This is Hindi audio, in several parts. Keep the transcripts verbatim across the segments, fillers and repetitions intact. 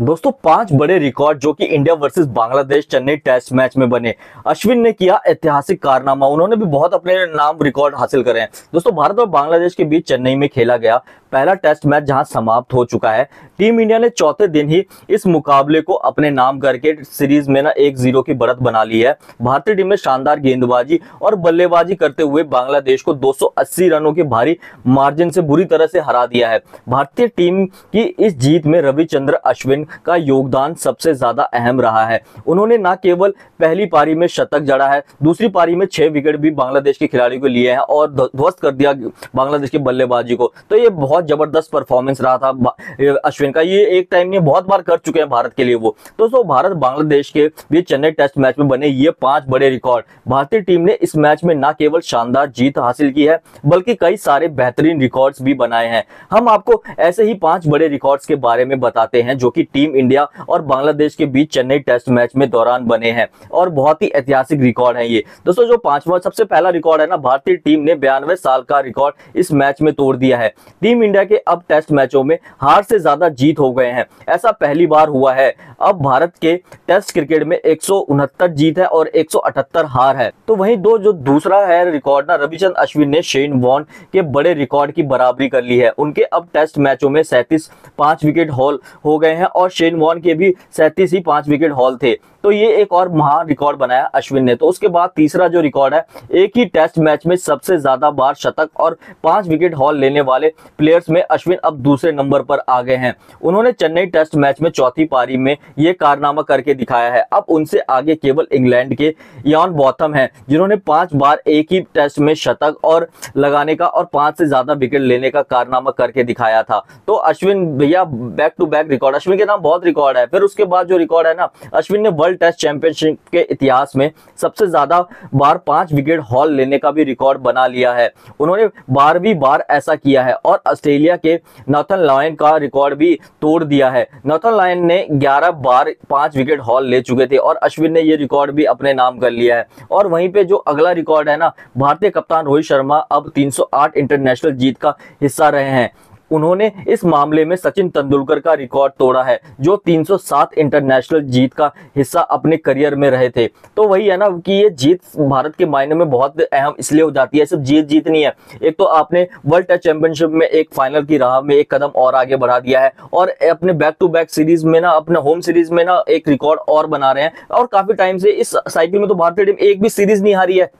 दोस्तों पांच बड़े रिकॉर्ड जो कि India versus Bangladesh Chennai test match में बने। अश्विन ने किया ऐतिहासिक कारनामा, उन्होंने भी बहुत अपने नाम रिकॉर्ड हासिल करे हैं। दोस्तों भारत और बांग्लादेश के बीच चेन्नई में खेला गया पहला टेस्ट मैच जहां समाप्त हो चुका है। टीम इंडिया ने चौथे दिन ही इस मुकाबले को अपने नाम करके सीरीज में ना एक जीरो की बढ़त बना ली है। भारतीय टीम ने शानदार गेंदबाजी और बल्लेबाजी करते हुए बांग्लादेश को दो सौ अस्सी रनों के भारी मार्जिन से बुरी तरह से हरा दिया है। भारतीय टीम की इस जीत में रविचंद्र अश्विन का योगदान सबसे ज्यादा अहम रहा है। उन्होंने न केवल पहली पारी में शतक जड़ा है, दूसरी पारी में छह विकेट भी बांग्लादेश के खिलाड़ियों को लिए हैं और ध्वस्त कर दिया बांग्लादेश की बल्लेबाजी को। तो ये बहुत जबरदस्त परफॉर्मेंस रहा था अश्विन का। ये एक टाइम में बहुत बार कर चुके हैं भारत के लिए वो। दोस्तों भारत बांग्लादेश के बीच चेन्नई टेस्ट मैच में बने ये पांच बड़े रिकॉर्ड। भारतीय टीम ने इस मैच में न केवल शानदार जीत हासिल की है बल्कि कई सारे बेहतरीन रिकॉर्ड्स भी बनाए हैं। हम आपको ऐसे ही पांच बड़े रिकॉर्ड्स के बारे में बताते हैं जो कि टीम इंडिया और बांग्लादेश के बीच चेन्नई टेस्ट मैच में दौरान बने हैं और बहुत ही ऐतिहासिक रिकॉर्ड है ये। दोस्तों जो पांचवा सबसे पहला रिकॉर्ड है ना, भारतीय टीम ने बयानवे साल का रिकॉर्ड इस मैच में तोड़ दिया है। टीम इंडिया के अब टेस्ट मैचों में हार से ज्यादा जीत हो गए हैं, ऐसा पहली बार हुआ है। अब भारत के टेस्ट क्रिकेट में एक सौ उनहत्तर जीत है और एक सौ अठहत्तर हार है। तो वहीं दो जो दूसरा है रिकॉर्ड ना, रविचंद्रन अश्विन ने शेन वॉर्न के बड़े रिकॉर्ड की बराबरी कर ली है। उनके अब टेस्ट मैचों में सैंतीस पांच विकेट हॉल हो गए हैं और शेन वॉर्न के भी सैंतीस ही पांच विकेट हॉल थे। तो ये एक और महान रिकॉर्ड बनाया अश्विन ने। तो उसके बाद तीसरा जो रिकॉर्ड है, एक ही टेस्ट मैच में सबसे ज्यादा बार शतक और पांच विकेट हॉल लेने वाले प्लेयर्स में अश्विन अब दूसरे नंबर पर आ गए हैं। उन्होंने चेन्नई टेस्ट मैच में चौथी पारी में ये कारनामा करके दिखाया है। अब उनसे आगे केवल इंग्लैंड के इयान बॉथम हैं जिन्होंने पांच बार एक ही टेस्ट में शतक और लगाने का और पांच से ज्यादा विकेट लेने का कारनामा करके दिखाया था। तो अश्विन भैया back to back record, Ashwin के नाम बहुत रिकॉर्ड है। फिर उसके बाद जो रिकॉर्ड है ना, अश्विन ने वर्ल्ड टेस्ट चैंपियनशिप के इतिहास में सबसे ज्यादा बार पांच विकेट हॉल लेने का भी रिकॉर्ड बना लिया है। उन्होंने बारहवीं बार ऐसा किया है और ऑस्ट्रेलिया के नाथन लायन का रिकॉर्ड भी तोड़ दिया है। नाथन लायन ने ग्यारह बार पांच विकेट हॉल ले चुके थे और अश्विन ने यह रिकॉर्ड भी अपने नाम कर लिया है। और वहीं पे जो अगला रिकॉर्ड है ना, भारतीय कप्तान रोहित शर्मा अब तीन सौ आठ इंटरनेशनल जीत का हिस्सा रहे हैं। उन्होंने इस मामले में सचिन तेंदुलकर का रिकॉर्ड तोड़ा है जो तीन सौ सात इंटरनेशनल जीत का हिस्सा अपने करियर में रहे थे। तो वही है ना कि ये जीत भारत के मायने में बहुत अहम इसलिए हो जाती है, सिर्फ जीत जीत नहीं है, एक तो आपने वर्ल्ड टेस्ट चैंपियनशिप में एक फाइनल की राह में एक कदम और आगे बढ़ा दिया है और अपने बैक टू बैक सीरीज में ना, अपने होम सीरीज में ना एक रिकॉर्ड और बना रहे हैं। और काफी टाइम से इस साइकिल में तो भारतीय टीम एक भी सीरीज नहीं हारी है।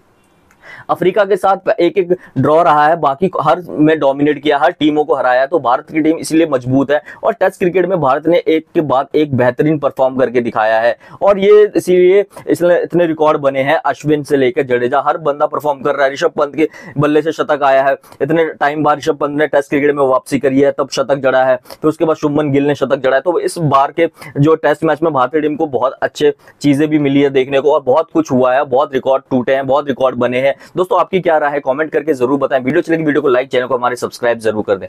अफ्रीका के साथ एक एक ड्रॉ रहा है, बाकी हर में डोमिनेट किया, हर टीमों को हराया। तो भारत की टीम इसलिए मजबूत है और टेस्ट क्रिकेट में भारत ने एक के बाद एक बेहतरीन परफॉर्म करके दिखाया है और ये इसीलिए इसलिए इतने रिकॉर्ड बने हैं। अश्विन से लेकर जडेजा, हर बंदा परफॉर्म कर रहा है। ऋषभ पंत के बल्ले से शतक आया है, इतने टाइम बाद ऋषभ पंत ने टेस्ट क्रिकेट में वापसी करी है तब शतक जड़ा है। फिर उसके बाद शुभमन गिल ने शतक जड़ा है। तो इस बार के जो टेस्ट मैच में भारतीय टीम को बहुत अच्छे चीजें भी मिली है देखने को और बहुत कुछ हुआ है, बहुत रिकॉर्ड टूटे हैं, बहुत रिकॉर्ड बने हैं। दोस्तों आपकी क्या राय है, कमेंट करके जरूर बताएं। वीडियो चलेगी, वीडियो को लाइक, चैनल को हमारे सब्सक्राइब जरूर कर दें।